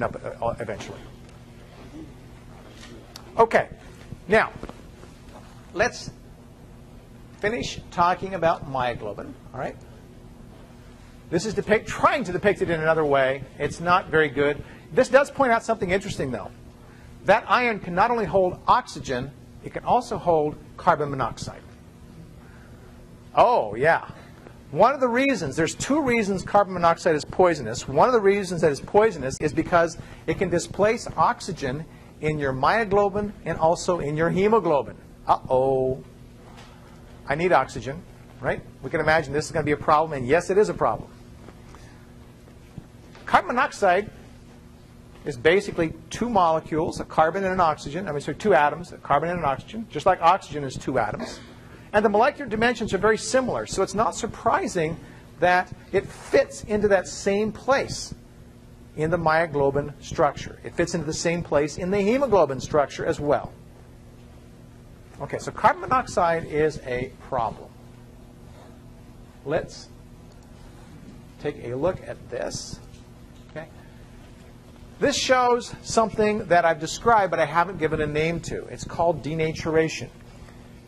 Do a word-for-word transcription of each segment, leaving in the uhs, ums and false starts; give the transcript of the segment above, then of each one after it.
up eventually. Okay, now let's finish talking about myoglobin. All right, this is depict, trying to depict it in another way. It's not very good. This does point out something interesting, though. That ion can not only hold oxygen, it can also hold carbon monoxide. Oh yeah. One of the reasons, there's two reasons carbon monoxide is poisonous. One of the reasons that it's poisonous is because it can displace oxygen in your myoglobin and also in your hemoglobin. Uh-oh. I need oxygen, right? We can imagine this is going to be a problem, and yes, it is a problem. Carbon monoxide is basically two molecules, a carbon and an oxygen. I mean, so two atoms, a carbon and an oxygen, just like oxygen is two atoms. And the molecular dimensions are very similar, so it's not surprising that it fits into that same place in the myoglobin structure. It fits into the same place in the hemoglobin structure as well. Okay, so carbon monoxide is a problem. Let's take a look at this. Okay. This shows something that I've described but I haven't given a name to. It's called denaturation.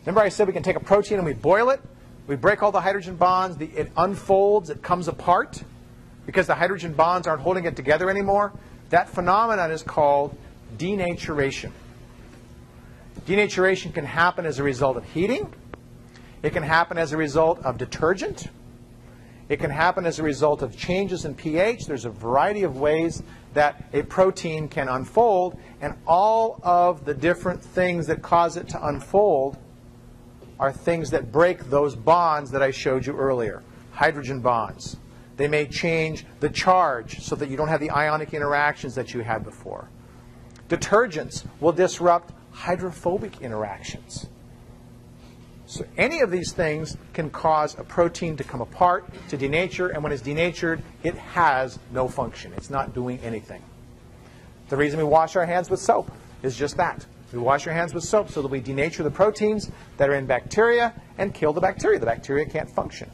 Remember I said we can take a protein and we boil it, we break all the hydrogen bonds, the, it unfolds, it comes apart because the hydrogen bonds aren't holding it together anymore. That phenomenon is called denaturation. Denaturation can happen as a result of heating. It can happen as a result of detergent. It can happen as a result of changes in pH. There's a variety of ways that a protein can unfold, and all of the different things that cause it to unfold are things that break those bonds that I showed you earlier, hydrogen bonds. They may change the charge so that you don't have the ionic interactions that you had before. Detergents will disrupt hydrophobic interactions. So any of these things can cause a protein to come apart, to denature, and when it's denatured, it has no function. It's not doing anything. The reason we wash our hands with soap is just that. We wash our hands with soap so that we denature the proteins that are in bacteria and kill the bacteria. The bacteria can't function.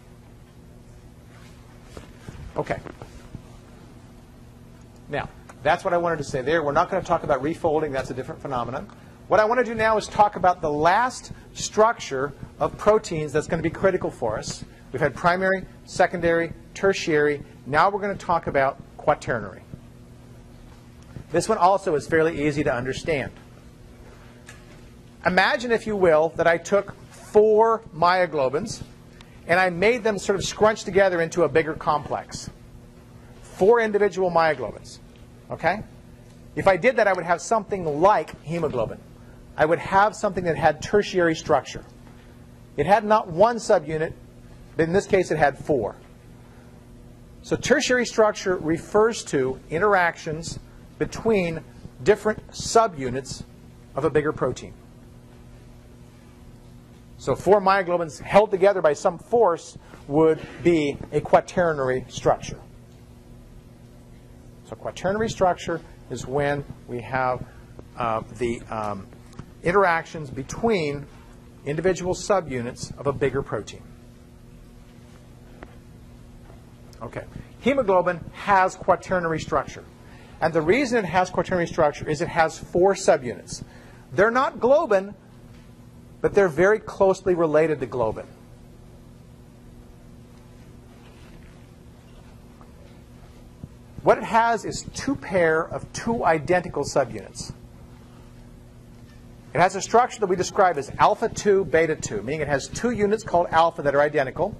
Okay. Now, that's what I wanted to say there. We're not going to talk about refolding. That's a different phenomenon. What I want to do now is talk about the last structure of proteins that's going to be critical for us. We've had primary, secondary, tertiary. Now we're going to talk about quaternary. This one also is fairly easy to understand. Imagine, if you will, that I took four myoglobins and I made them sort of scrunch together into a bigger complex. Four individual myoglobins. Okay? If I did that, I would have something like hemoglobin. I would have something that had tertiary structure. It had not one subunit, but in this case it had four. So tertiary structure refers to interactions between different subunits of a bigger protein. So four myoglobins held together by some force would be a quaternary structure. So quaternary structure is when we have uh, the um, interactions between individual subunits of a bigger protein. Okay. Hemoglobin has quaternary structure. And the reason it has quaternary structure is it has four subunits. They're not globin, but they're very closely related to globin. What it has is two pair of two identical subunits. It has a structure that we describe as alpha two, beta two, meaning it has two units called alpha that are identical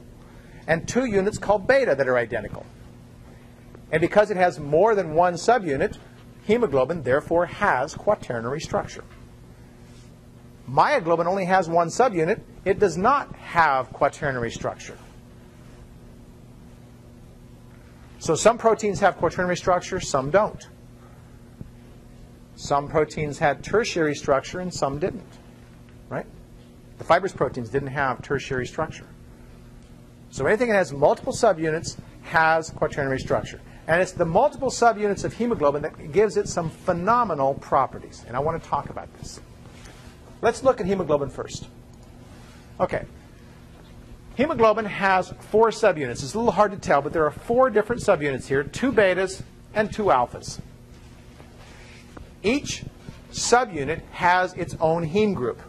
and two units called beta that are identical. And because it has more than one subunit, hemoglobin therefore has quaternary structure. Myoglobin only has one subunit. It does not have quaternary structure. So some proteins have quaternary structure, some don't. Some proteins had tertiary structure and some didn't, right? The fibrous proteins didn't have tertiary structure. So anything that has multiple subunits has quaternary structure. And it's the multiple subunits of hemoglobin that gives it some phenomenal properties. And I want to talk about this. Let's look at hemoglobin first. Okay. Hemoglobin has four subunits. It's a little hard to tell, but there are four different subunits here, two betas and two alphas. Each subunit has its own heme group.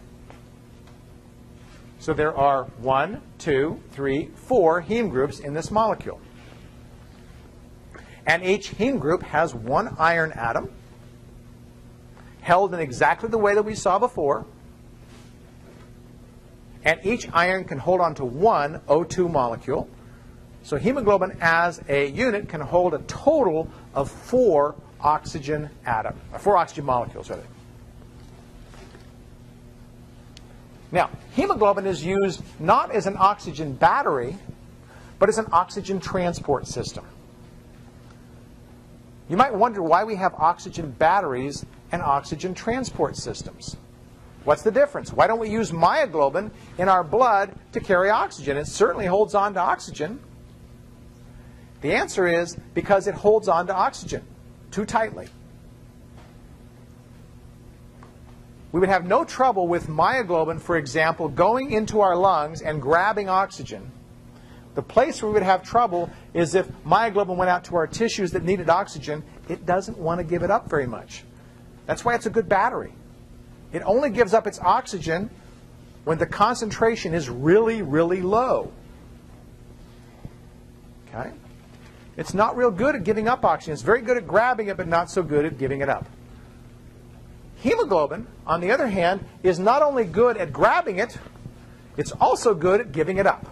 So there are one, two, three, four heme groups in this molecule. And each heme group has one iron atom held in exactly the way that we saw before. And each iron can hold on to one O two molecule. So hemoglobin as a unit can hold a total of four oxygen atom, or four oxygen molecules, rather. Now, hemoglobin is used not as an oxygen battery, but as an oxygen transport system. You might wonder why we have oxygen batteries and oxygen transport systems. What's the difference? Why don't we use myoglobin in our blood to carry oxygen? It certainly holds on to oxygen. The answer is because it holds on to oxygen too tightly. We would have no trouble with myoglobin, for example, going into our lungs and grabbing oxygen. The place where we would have trouble is if myoglobin went out to our tissues that needed oxygen. It doesn't want to give it up very much. That's why it's a good battery. It only gives up its oxygen when the concentration is really, really low. Okay? It's not real good at giving up oxygen. It's very good at grabbing it, but not so good at giving it up. Hemoglobin, on the other hand, is not only good at grabbing it, it's also good at giving it up.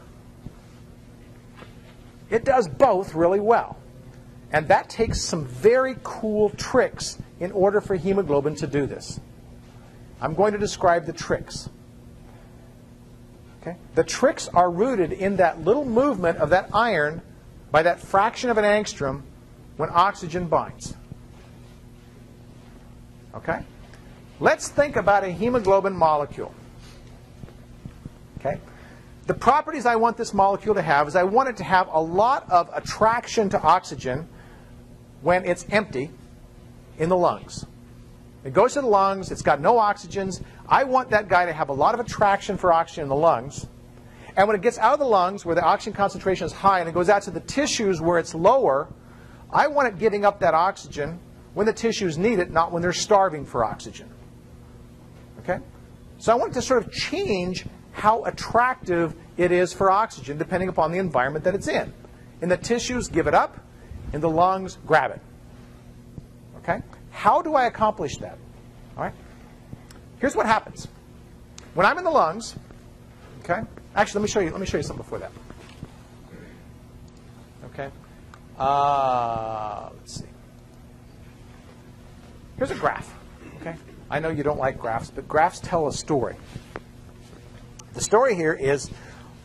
It does both really well. And that takes some very cool tricks in order for hemoglobin to do this. I'm going to describe the tricks. Okay? The tricks are rooted in that little movement of that iron by that fraction of an angstrom when oxygen binds. Okay? Let's think about a hemoglobin molecule. Okay? The properties I want this molecule to have is I want it to have a lot of attraction to oxygen when it's empty in the lungs. It goes to the lungs. It's got no oxygens. I want that guy to have a lot of attraction for oxygen in the lungs. And when it gets out of the lungs, where the oxygen concentration is high, and it goes out to the tissues where it's lower, I want it giving up that oxygen when the tissues need it, not when they're starving for oxygen. Okay? So I want it to sort of change how attractive it is for oxygen depending upon the environment that it's in. In the tissues, give it up. In the lungs, grab it. Okay? How do I accomplish that? All right? Here's what happens. When I'm in the lungs, okay? Actually, let me show you, let me show you something before that. Okay? Uh, let's see. Here's a graph. Okay? I know you don't like graphs, but graphs tell a story. The story here is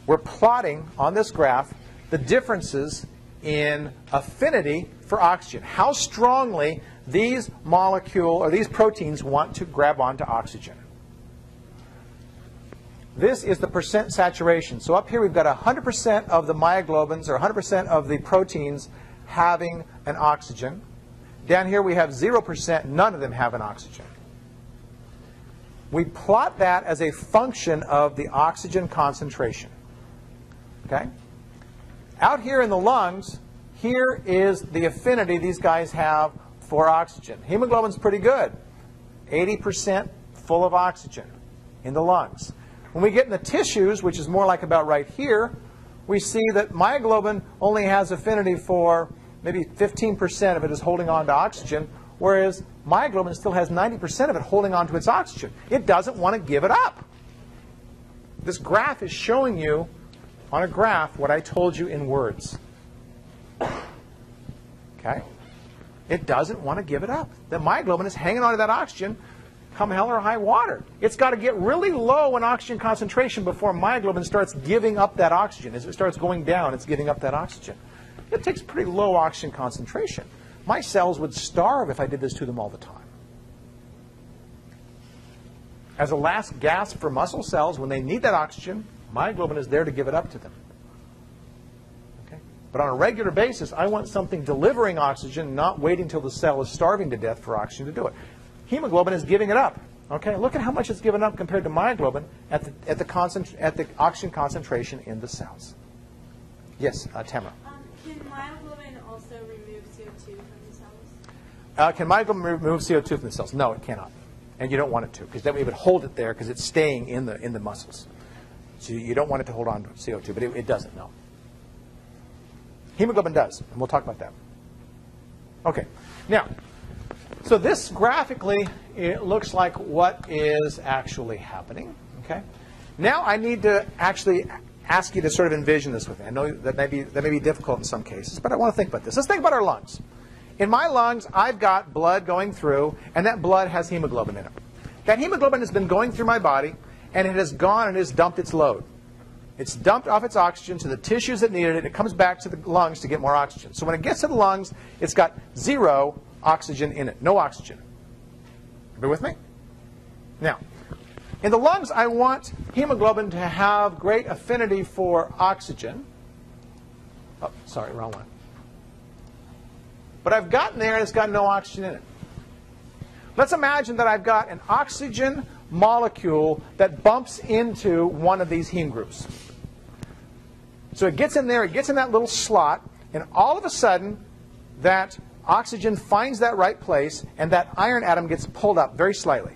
we're plotting on this graph the differences in affinity for oxygen, how strongly these molecule or these proteins want to grab onto oxygen. This is the percent saturation. So up here we've got one hundred percent of the myoglobins or one hundred percent of the proteins having an oxygen. Down here we have zero percent, none of them have an oxygen. We plot that as a function of the oxygen concentration. Okay? Out here in the lungs, here is the affinity these guys have for oxygen. Hemoglobin's pretty good. eighty percent full of oxygen in the lungs. When we get in the tissues, which is more like about right here, we see that myoglobin only has affinity for maybe fifteen percent of it is holding on to oxygen, whereas myoglobin still has ninety percent of it holding on to its oxygen. It doesn't want to give it up. This graph is showing you, on a graph, what I told you in words. Okay? It doesn't want to give it up. The myoglobin is hanging on to that oxygen come hell or high water. It's got to get really low in oxygen concentration before myoglobin starts giving up that oxygen. As it starts going down, it's giving up that oxygen. It takes pretty low oxygen concentration. My cells would starve if I did this to them all the time. As a last gasp for muscle cells, when they need that oxygen, myoglobin is there to give it up to them. Okay? But on a regular basis, I want something delivering oxygen, not waiting until the cell is starving to death for oxygen to do it. Hemoglobin is giving it up. Okay? Look at how much it's given up compared to myoglobin at the, at the, concent at the oxygen concentration in the cells. Yes, uh, Tamara. Um, can myoglobin also remove C O two from the cells? Uh, can myoglobin remove C O two from the cells? No, it cannot. And you don't want it to, because that way it would hold it there because it's staying in the, in the muscles. So you don't want it to hold on to C O two, but it, it doesn't, no. Hemoglobin does, and we'll talk about that. Okay, now, so this graphically, it looks like what is actually happening, okay? Now I need to actually ask you to sort of envision this with me. I know that may be, that may be difficult in some cases, but I want to think about this. Let's think about our lungs. In my lungs, I've got blood going through, and that blood has hemoglobin in it. That hemoglobin has been going through my body, and it has gone and it has dumped its load. It's dumped off its oxygen to the tissues that needed it, and it comes back to the lungs to get more oxygen. So when it gets to the lungs, it's got zero oxygen in it, no oxygen. Everybody with me? Now, in the lungs, I want hemoglobin to have great affinity for oxygen. Oh, sorry, wrong one. But I've gotten there, and it's got no oxygen in it. Let's imagine that I've got an oxygen molecule that bumps into one of these heme groups. So it gets in there, it gets in that little slot, and all of a sudden, that oxygen finds that right place, and that iron atom gets pulled up very slightly.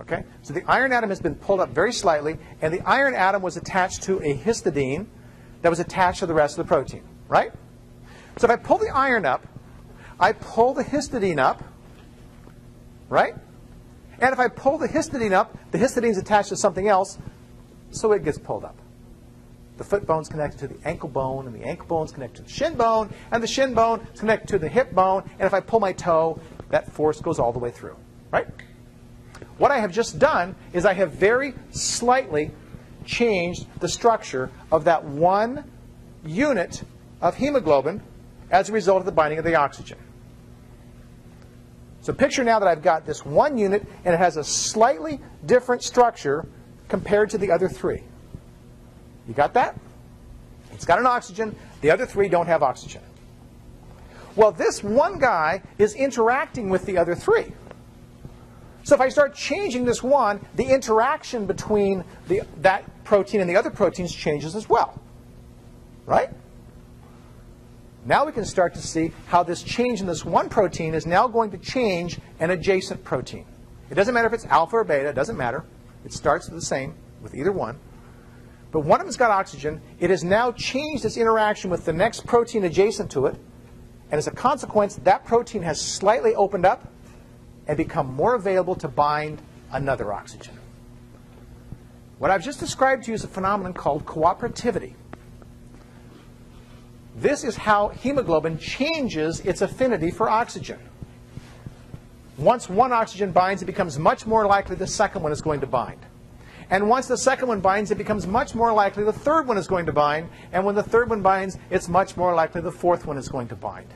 Okay? So the iron atom has been pulled up very slightly, and the iron atom was attached to a histidine that was attached to the rest of the protein, right? So if I pull the iron up, I pull the histidine up, right? And if I pull the histidine up, the histidine is attached to something else, so it gets pulled up. The foot bone's connected to the ankle bone, and the ankle bone's connected to the shin bone, and the shin bone is connected to the hip bone, and if I pull my toe, that force goes all the way through, right? What I have just done is I have very slightly changed the structure of that one unit of hemoglobin as a result of the binding of the oxygen. So picture now that I've got this one unit, and it has a slightly different structure compared to the other three. You got that? It's got an oxygen. The other three don't have oxygen. Well, this one guy is interacting with the other three. So if I start changing this one, the interaction between the, that protein and the other proteins changes as well, right? Now we can start to see how this change in this one protein is now going to change an adjacent protein. It doesn't matter if it's alpha or beta, it doesn't matter. It starts with the same, with either one. But one of them's got oxygen. It has now changed its interaction with the next protein adjacent to it. And as a consequence, that protein has slightly opened up and become more available to bind another oxygen. What I've just described to you is a phenomenon called cooperativity. This is how hemoglobin changes its affinity for oxygen. Once one oxygen binds, it becomes much more likely the second one is going to bind. And once the second one binds, it becomes much more likely the third one is going to bind. And when the third one binds, it's much more likely the fourth one is going to bind.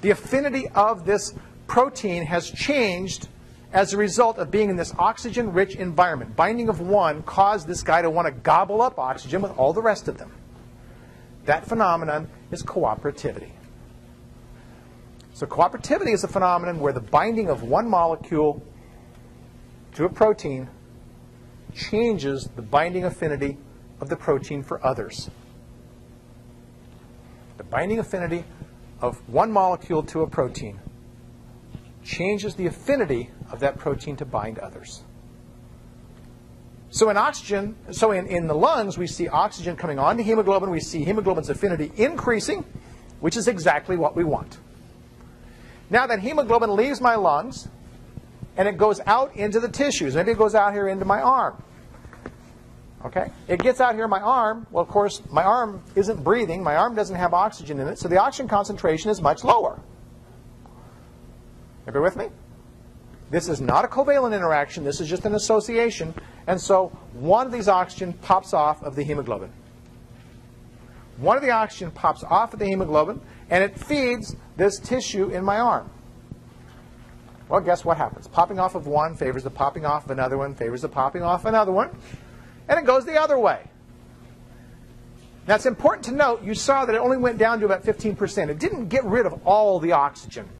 The affinity of this protein has changed as a result of being in this oxygen-rich environment. Binding of one caused this guy to want to gobble up oxygen with all the rest of them. That phenomenon is cooperativity. So cooperativity is a phenomenon where the binding of one molecule to a protein changes the binding affinity of the protein for others. The binding affinity of one molecule to a protein changes the affinity of that protein to bind others. So in oxygen, so in, in the lungs, we see oxygen coming onto hemoglobin. We see hemoglobin's affinity increasing, which is exactly what we want. Now that hemoglobin leaves my lungs, and it goes out into the tissues. Maybe it goes out here into my arm. Okay? It gets out here in my arm. Well, of course, my arm isn't breathing. My arm doesn't have oxygen in it, so the oxygen concentration is much lower. Everybody with me? This is not a covalent interaction. This is just an association. And so one of these oxygen pops off of the hemoglobin. One of the oxygen pops off of the hemoglobin, and it feeds this tissue in my arm. Well, guess what happens? Popping off of one favors the popping off of another one, favors the popping off of another one, and it goes the other way. Now, it's important to note you saw that it only went down to about fifteen percent. It didn't get rid of all the oxygen.